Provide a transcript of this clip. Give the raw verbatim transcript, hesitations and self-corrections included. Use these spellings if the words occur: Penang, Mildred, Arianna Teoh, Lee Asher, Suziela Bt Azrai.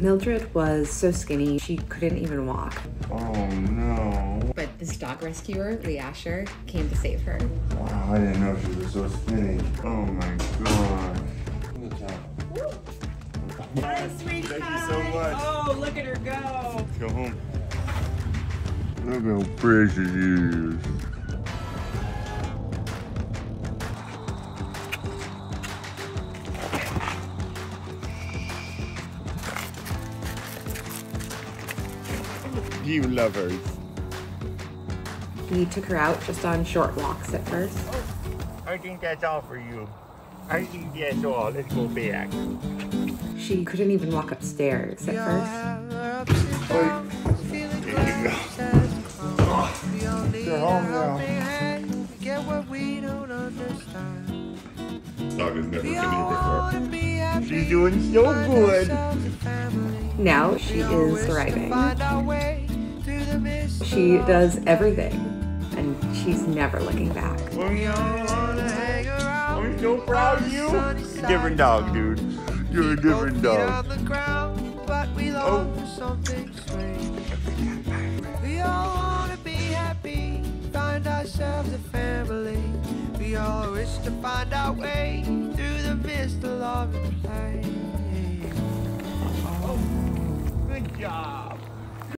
Mildred was so skinny, she couldn't even walk. Oh no. But this dog rescuer, Lee Asher, came to save her. Wow, I didn't know she was so skinny. Oh my god. Good job. Hi, sweetie. Thank you so much. Oh, look at her go. Let's go home. Look how pretty she is. You lovers. He took her out just on short walks at first. I think that's all for you. I think that's all. Let's go back. She couldn't even walk upstairs at first. Oh, there you go. Oh, they're home now. Dog has never been here before. She's doing so good. Now she is thriving. She does everything, and she's never looking back. I'm so proud of you. You're a different dog, dude. You're a different dog. Oh. We all want to be happy, find ourselves a family. We all wish to find our way through the mist of love and play. Good job.